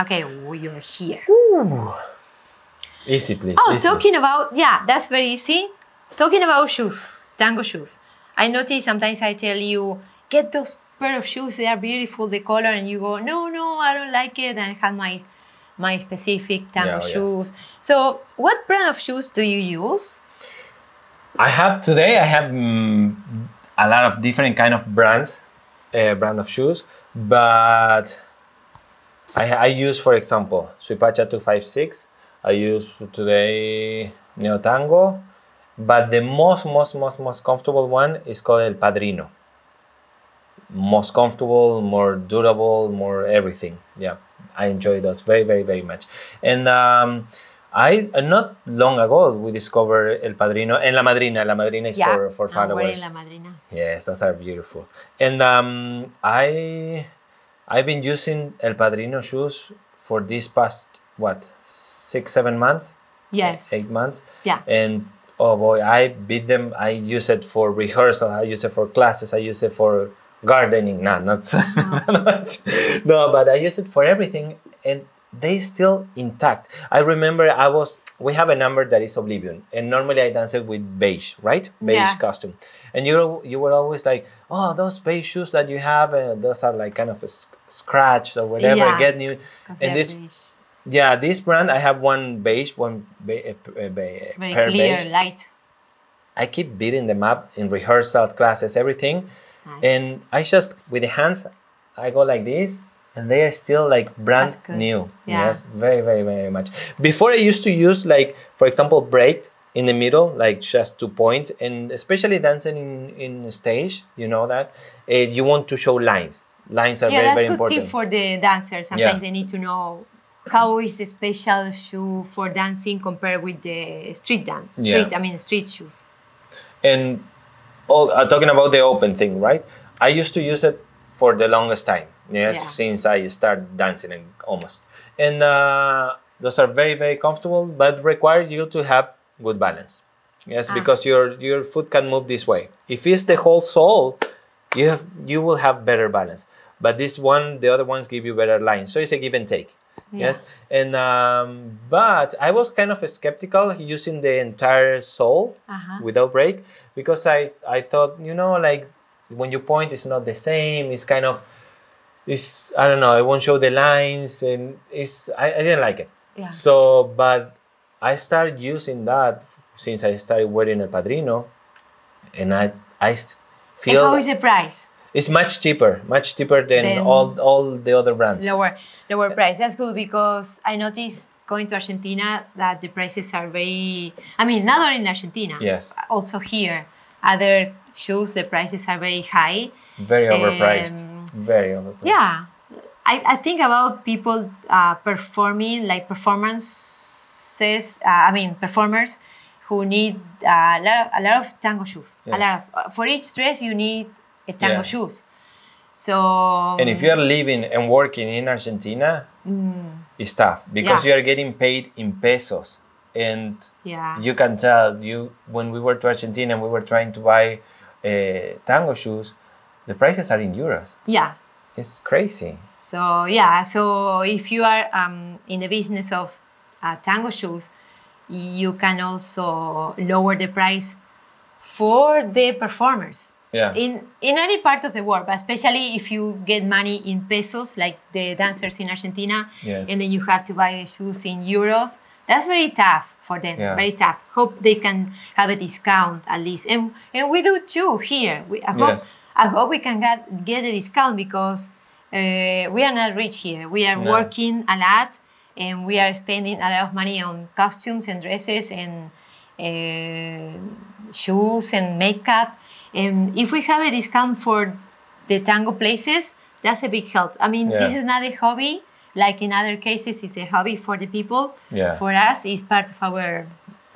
Okay, we are here. Ooh. Easy, please. Oh, easy. Talking about, yeah, that's very easy. Talking about shoes, tango shoes. I notice sometimes I tell you, get those pair of shoes, they are beautiful, the color, and you go, no, no, I don't like it, and I have my specific tango shoes. Yes. So, what brand of shoes do you use? Today I have a lot of different kind of brands, brand of shoes, but I use, for example, Suipacha 256. I use today Neotango, but the most comfortable one is called El Padrino. Most comfortable, more durable, more everything. Yeah, I enjoy those very much. And I not long ago we discovered El Padrino and La Madrina. La Madrina is for followers. La Madrina. Yes, those are beautiful. And I've been using El Padrino shoes for this past, what, 6-7 months? Yes. 8 months. Yeah. And oh boy, I beat them. I use it for rehearsal. I use it for classes. I use it for gardening. No, not much. No, but I use it for everything, and they still intact. I remember we have a number that is Oblivion, and normally I dance it with beige, right? Beige costume. And you were always like, oh, those beige shoes that you have, those are like kind of scratched or whatever. Yeah, get new. And this, beige. Yeah, this brand I have one beige, one very clear, beige. Light. I keep beating them up in rehearsal classes, everything, nice. And I just with the hands, I go like this. And they are still like brand new. Yeah. Yes, very much. Before I used to use like, for example, braid in the middle, like just 2 points, and especially dancing in stage, you know that you want to show lines. Lines are very important. Yeah, that's a good tip for the dancers. Sometimes they need to know how is the special shoe for dancing compared with the street dance. Street shoes. And talking about the open thing, right? I used to use it for the longest time. Yes, since I started dancing almost. And those are very comfortable, but require you to have good balance. Yes, because your foot can move this way. If it's the whole sole, you will have better balance. But this one, the other ones give you better line. So it's a give and take. Yeah. Yes. And but I was kind of skeptical using the entire sole without break, because I thought, you know, like when you point, it's not the same. It's kind of I don't know, I won't show the lines, and I didn't like it. Yeah. So, but I started using that since I started wearing El Padrino, and I feel... And how is the price? It's much cheaper than all the other brands. Lower price, that's good, because I noticed going to Argentina that the prices are very... I mean, not only in Argentina, also here. Other shoes, the prices are very high. Very overpriced. Very overpriced. Yeah. I think about people performing, like performers who need a lot of tango shoes. Yes. For each dress, you need a tango shoes. So... And if you are living and working in Argentina, it's tough, because you are getting paid in pesos. And you can tell, when we were to Argentina and we were trying to buy tango shoes, the prices are in euros. Yeah. It's crazy. So, yeah. So, if you are in the business of tango shoes, you can also lower the price for the performers. Yeah. In any part of the world, but especially if you get money in pesos, like the dancers in Argentina, and then you have to buy the shoes in euros, that's very tough for them, very tough. Hope they can have a discount at least. And we do too here. I hope we can get a discount, because we are not rich here. We are working a lot, and we are spending a lot of money on costumes and dresses and shoes and makeup. And if we have a discount for the tango places, that's a big help. I mean, this is not a hobby. Like in other cases, it's a hobby for the people. Yeah. For us, it's part of our...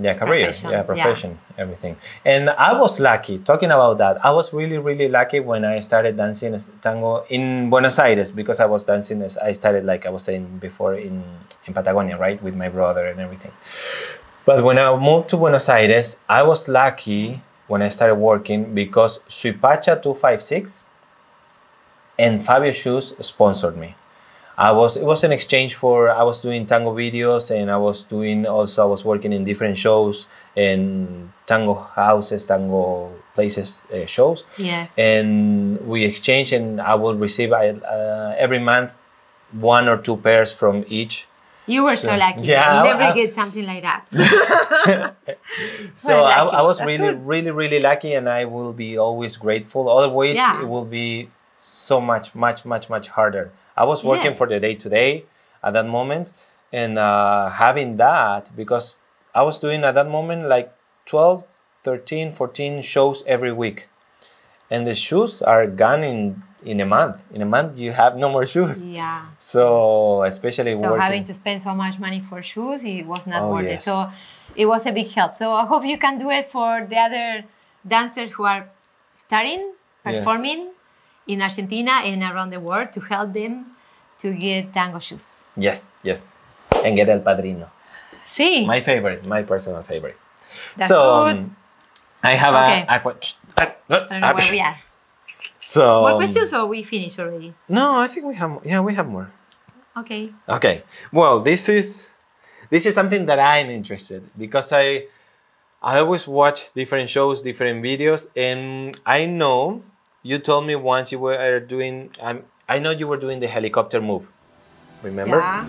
Yeah, career, profession. Yeah, profession, everything. And I was lucky, talking about that, I was really lucky when I started dancing tango in Buenos Aires, because I was dancing, as I started, like I was saying before, in Patagonia, right, with my brother and everything. But when I moved to Buenos Aires, I was lucky when I started working, because Suipacha 256 and Fabio Shoes sponsored me. It was in exchange for, I was doing tango videos, and I was doing also, I was working in different shows and tango houses, tango places, shows. Yes. And we exchanged, and I will receive every month 1 or 2 pairs from each. You were so lucky. Yeah, you never get something like that. So I was really, really lucky, and I will be always grateful. Otherwise, it will be so much harder. I was working for the day-to-day at that moment, and having that, because I was doing at that moment like 12, 13, 14 shows every week. And the shoes are gone in a month. In a month, you have no more shoes. Yeah. So especially working. So having to spend so much money for shoes, it was not worth it. So it was a big help. So I hope you can do it for the other dancers who are starting, performing in Argentina and around the world, to help them to get tango shoes. Yes, yes. And get El Padrino. Sí. My favorite, my personal favorite. That's good. I have I don't know where we are. So, more questions, or we finished already? No, I think we have. Yeah, we have more. Okay. Okay. Well, this is something that I'm interested in, because I always watch different shows, different videos, and I know you told me once you were doing. I know you were doing the helicopter move. Remember? Yeah.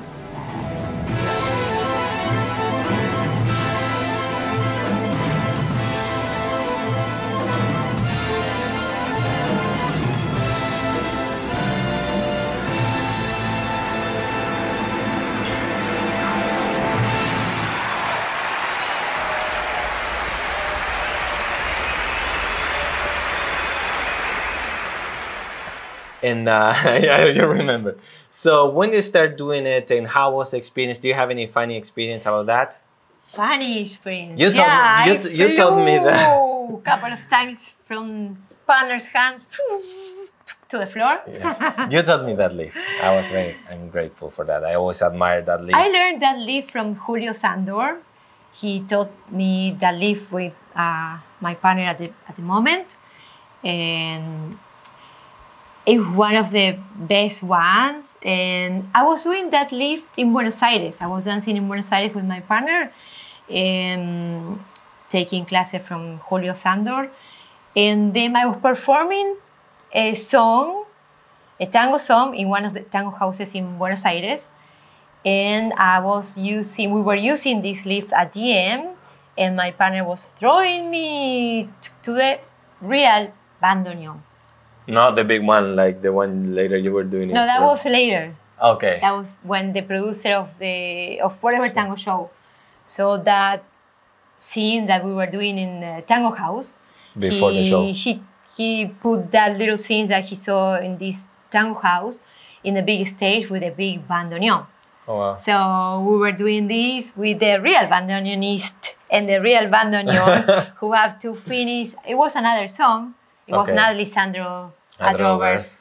And I don't remember. So when you start doing it, and how was the experience? Do you have any funny experience about that? Funny experience? You told me that. A couple of times from partner's hands to the floor. Yes. You taught me that lift. I'm grateful for that. I always admired that lift. I learned that lift from Julio Sandor. He taught me that lift with my partner at the moment. And it's one of the best ones, and I was doing that lift in Buenos Aires. I was dancing in Buenos Aires with my partner, taking classes from Julio Sandor, and then I was performing a song, a tango song, in one of the tango houses in Buenos Aires, and we were using this lift at the end, and my partner was throwing me to the real bandoneon. Not the big one, like the one later you were doing. No, that was later. Okay. That was when the producer of Forever Tango show. So that scene that we were doing in Tango House. Before the show. He put that little scene that he saw in this Tango House in a big stage with a big bandoneon. Oh, wow. So we were doing this with the real bandoneonist and the real bandoneon who have to finish. It was another song. It was not Lisandro Adrover's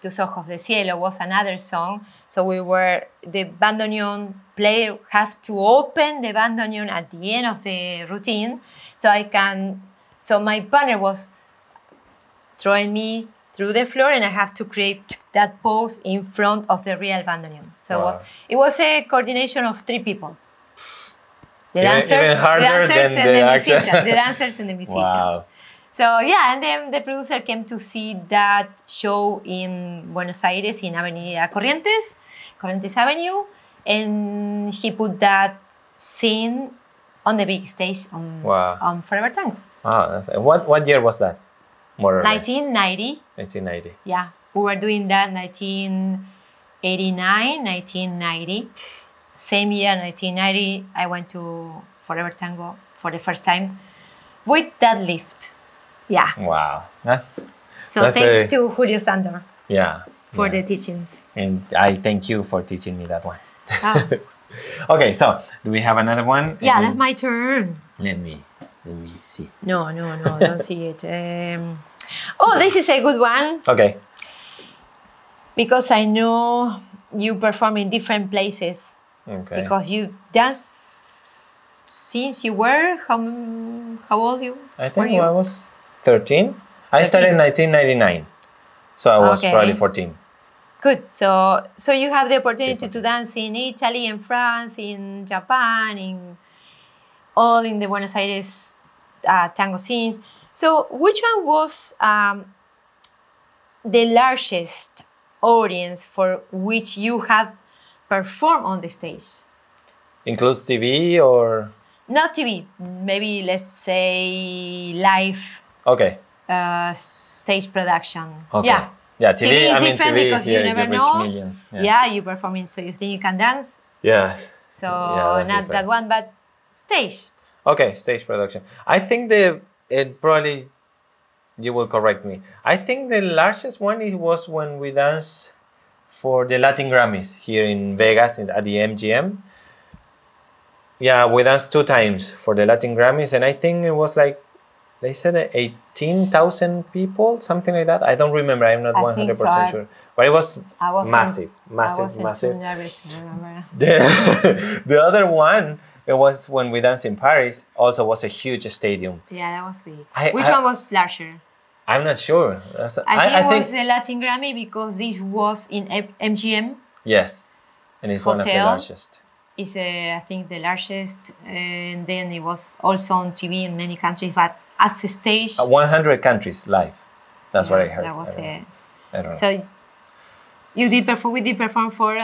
Tus Ojos de Cielo, was another song. So the bandoneon player have to open the bandoneon at the end of the routine. So my partner was throwing me through the floor, and I have to create that pose in front of the real bandoneon. So it was a coordination of 3 people. The dancers and the musician. Wow. So yeah, and then the producer came to see that show in Buenos Aires in Avenida Corrientes Avenue, and he put that scene on the big stage on Forever Tango. Wow. What year was that? More or 1990. 1990. Yeah, we were doing that 1989, 1990. Same year, 1990, I went to Forever Tango for the first time with that lift. Yeah. Wow. Thanks to Julio Sandor. Yeah. For the teachings. And I thank you for teaching me that one. Ah. Okay, so do we have another one? Yeah, that's my turn. Let me see. No, don't see it. This is a good one. Okay. Because I know you perform in different places. Okay. Because you dance since you were, how old you? I think I was 13. I started in 1999, so I was probably 14. Good. So you have the opportunity to dance in Italy, in France, in Japan, in the Buenos Aires tango scenes. So which one was the largest audience for which you have performed on the stage? Includes TV or? Not TV, maybe let's say live. Okay. Stage production. Okay. Yeah. Yeah, TV is different because you never know. Millions. Yeah. You performing, so you think you can dance. Yeah. So not that one, but stage. Okay, stage production. I think probably you will correct me. I think the largest one was when we danced for the Latin Grammys here in Vegas at the MGM. Yeah, we danced 2 times for the Latin Grammys, and I think it was like, they said 18,000 people, something like that. I don't remember. I'm not 100% sure. But it was massive, massive, massive. I was too nervous to remember. The other one, it was when we danced in Paris, also was a huge stadium. Yeah, that was big. Which one was larger? I'm not sure. I think it was the Latin Grammy because this was in MGM. Yes, and it's one of the largest. It's, I think, the largest, and then it was also on TV in many countries, but as a stage... 100 countries live. That's what I heard. That was it. So you did perform, we did perform for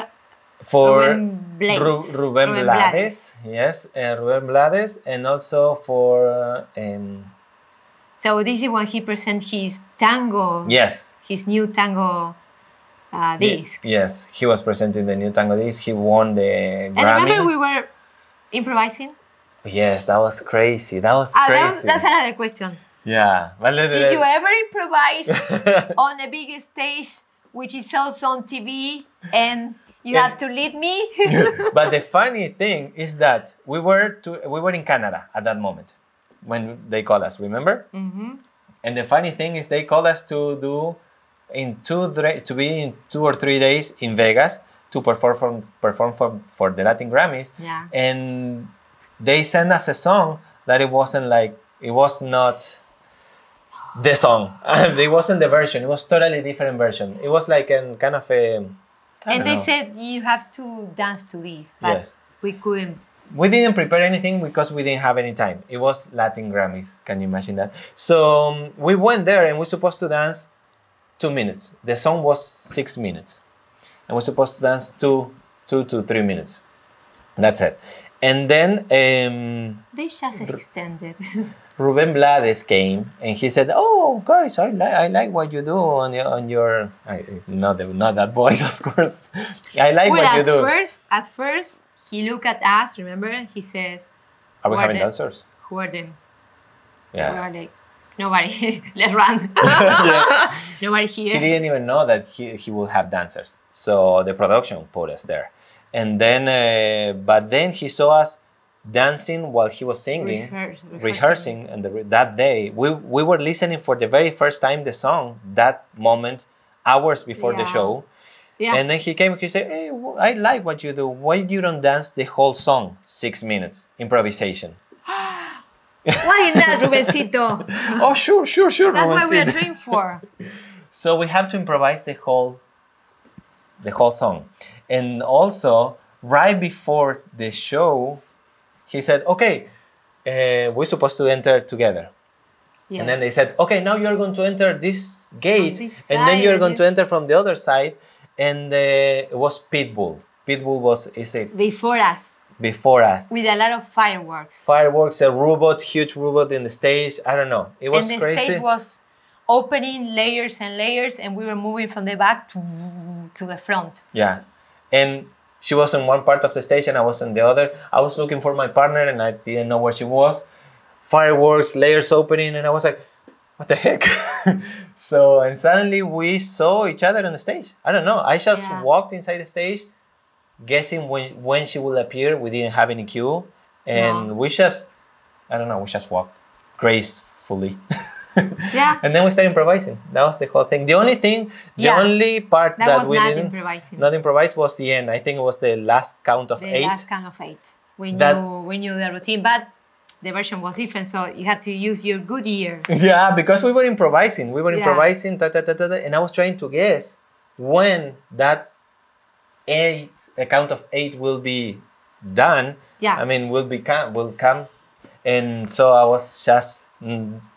Ruben Blades. Yes, Ruben Blades, and also for... so this is when he presents his tango. Yes. His new tango... disc. Yes, he was presenting the Neotango disc. He won the Grammy. And remember we were improvising? Yes, that was crazy. That was crazy. That's another question. Yeah. Well, did you ever improvise on a big stage, which is also on TV, and you have to lead me? But the funny thing is that we were in Canada at that moment when they called us, remember? Mm-hmm. And the funny thing is they called us to do... to be in 2 or 3 days in Vegas to perform for the Latin Grammys, and they sent us a song that it was not the song. It wasn't the version. It was totally different version. It was like a kind of a. And they said you have to dance to this, but we couldn't. We didn't prepare anything because we didn't have any time. It was Latin Grammys. Can you imagine that? So we went there and we're supposed to dance 2 minutes. The song was 6 minutes. And we're supposed to dance 2 to 3 minutes. That's it. And then... they just extended. Ruben Blades came and he said, "Oh, guys, I like what you do on your... not that voice, of course. I like what you do. At first, he looked at us, remember? He says... Are we having dancers? Who are them? Yeah. We are like... Nobody. Let's run. Nobody here. He didn't even know that he would have dancers. So the production put us there. And then, but then he saw us dancing while he was singing, rehearsing. And that day, we were listening for the very first time the song, that moment, hours before the show. Yeah. And then he came and he said, "Hey, I like what you do. Why you don't dance the whole song? 6 minutes, improvisation." Why not, Rubencito? Oh, sure. That's what we are doing for. So we have to improvise the whole song. And also, right before the show, he said, "Okay, we're supposed to enter together." Yes. And then they said, "Okay, now you're going to enter this gate, and then you're going to enter from the other side." And it was Pitbull. Pitbull is before us. Before us. With a lot of fireworks. Fireworks, a robot, huge robot in the stage. I don't know. It was crazy. And the stage was opening layers and layers, and we were moving from the back to the front. Yeah. And she was on one part of the stage, and I was on the other. I was looking for my partner, and I didn't know where she was. Fireworks, layers opening, and I was like, what the heck? So, and suddenly we saw each other on the stage. I don't know. I just walked inside the stage, guessing when she will appear. We didn't have any cue, and we just, I don't know, we just walked gracefully. And then we started improvising. That was the whole thing. The only thing, the only part that we didn't improvise was the end. I think it was the last count of eight. The last count of eight. We knew the routine, but the version was different, so you had to use your good ear. Yeah, because we were improvising. We were improvising, and I was trying to guess when that count of eight will be done, yeah, I mean, will come. And so I was just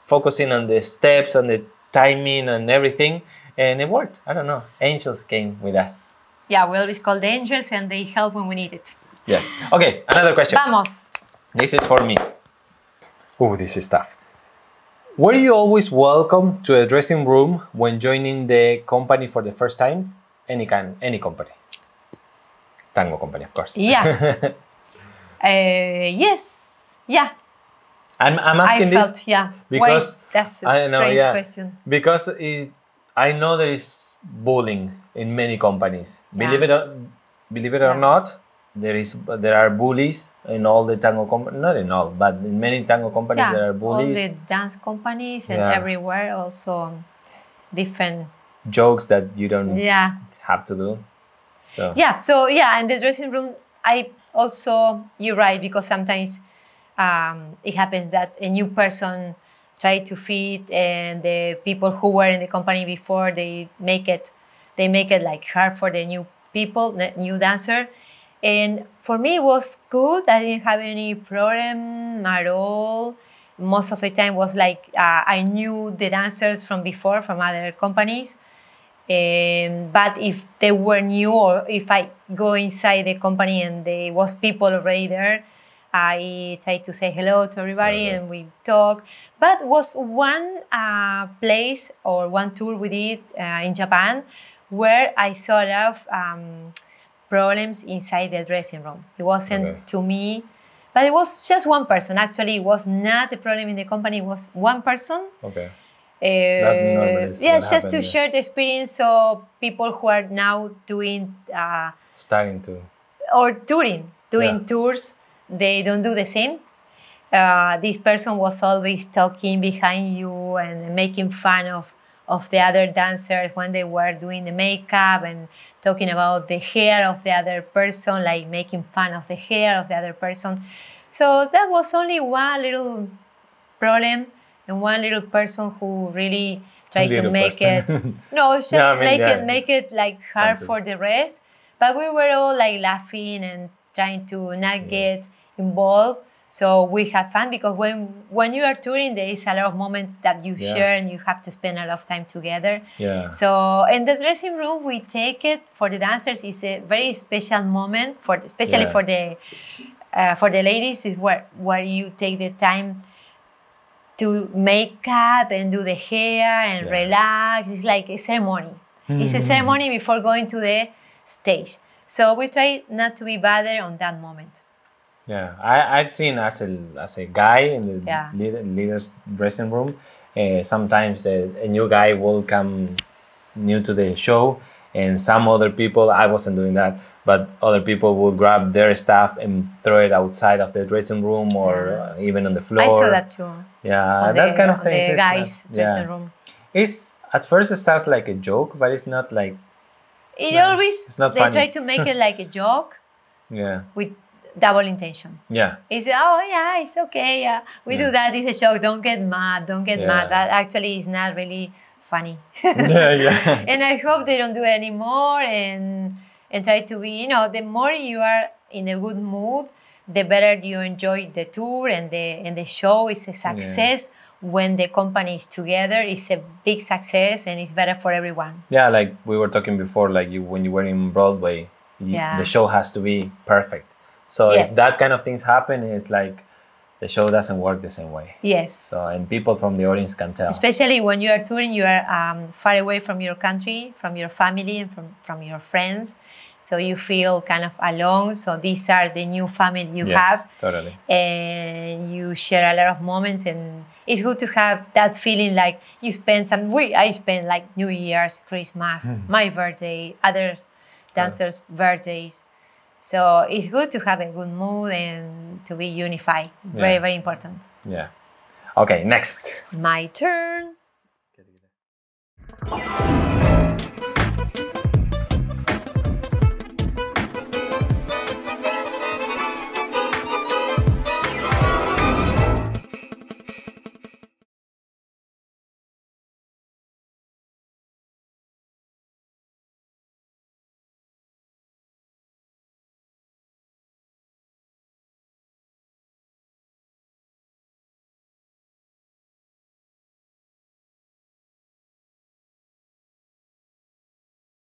focusing on the steps, on the timing, and everything, and it worked. I don't know. Angels came with us. Yeah, we always call the angels, and they help when we need it. Yes. Okay, another question. Vamos. This is for me. Oh, this is tough. Were you always welcome to a dressing room when joining the company for the first time? Any company. Tango company, of course. Yeah. Yes. Yeah. I'm asking this yeah, because wait, that's a strange yeah, question. Because I know there is bullying in many companies. Yeah. Believe it or not, there are bullies in all the tango companies. Not in all, but in many tango companies yeah, there are bullies. All the dance companies and yeah, everywhere also different jokes that you don't yeah, have to do. So yeah, so yeah, and the dressing room. I also you're right, because sometimes. It happens that a new person tried to fit, and the people who were in the company before, they make it like hard for the new people, the new dancer. And for me, it was good. I didn't have any problem at all. Most of the time was like I knew the dancers from before, from other companies. But if they were new, or if I go inside the company and there was people already there, I tried to say hello to everybody and we talk. But was one place or one tour we did in Japan where I saw a lot of problems inside the dressing room. It wasn't to me, but it was just one person. Actually, it was not a problem in the company. It was one person. Okay. Yeah, just happened, to yeah, share the experience so people who are now doing... starting to... Or doing yeah, tours. They don't do the same. This person was always talking behind you and making fun of the other dancers when they were doing the makeup, and talking about the hair of the other person, like making fun of the hair of the other person. So that was only one little problem and one little person who really tried to make it. No, just yeah, I mean, make it like hard for the rest. But we were all like laughing and trying to not get involved, so we had fun, because when you are touring, there is a lot of moments that you yeah, share, and you have to spend a lot of time together. Yeah. So in the dressing room, we take it for the dancers. It's a very special moment, for especially yeah, for the ladies, is where you take the time to make up and do the hair and yeah, relax. It's like a ceremony. It's a ceremony before going to the stage. So we try not to be bothered on that moment. Yeah, I've seen as a guy in the yeah, leader's dressing room, sometimes a new guy will come new to the show, and some other people, I wasn't doing that, but other people will grab their stuff and throw it outside of the dressing room, or yeah, even on the floor. I saw that too. Yeah, that kind of thing. The guys' dressing room. It's, at first it starts like a joke, but it's not like... They try to make it like a joke. Yeah. With double intention. Yeah. It's oh yeah, it's okay. Yeah, we do that. It's a joke. Don't get mad. Don't get mad. That actually is not really funny. Yeah, yeah. And I hope they don't do it anymore. And try to be. You know, the more you are in a good mood, the better you enjoy the tour, and the show is a success. Yeah. When the company is together, it's a big success, and it's better for everyone. Yeah, like we were talking before, like when you were in Broadway, the show has to be perfect. So if that kind of things happen, it's like the show doesn't work the same way. Yes. So, and people from the audience can tell. Especially when you are touring, you are far away from your country, from your family, and from your friends. So you feel kind of alone. So these are the new family you have. Totally. And you share a lot of moments, and it's good to have that feeling like you spend some. I spend like New Year's, Christmas, my birthday, other dancers' birthdays. So it's good to have a good mood and to be unified. Yeah. Very, very important. Yeah. Okay, next. My turn.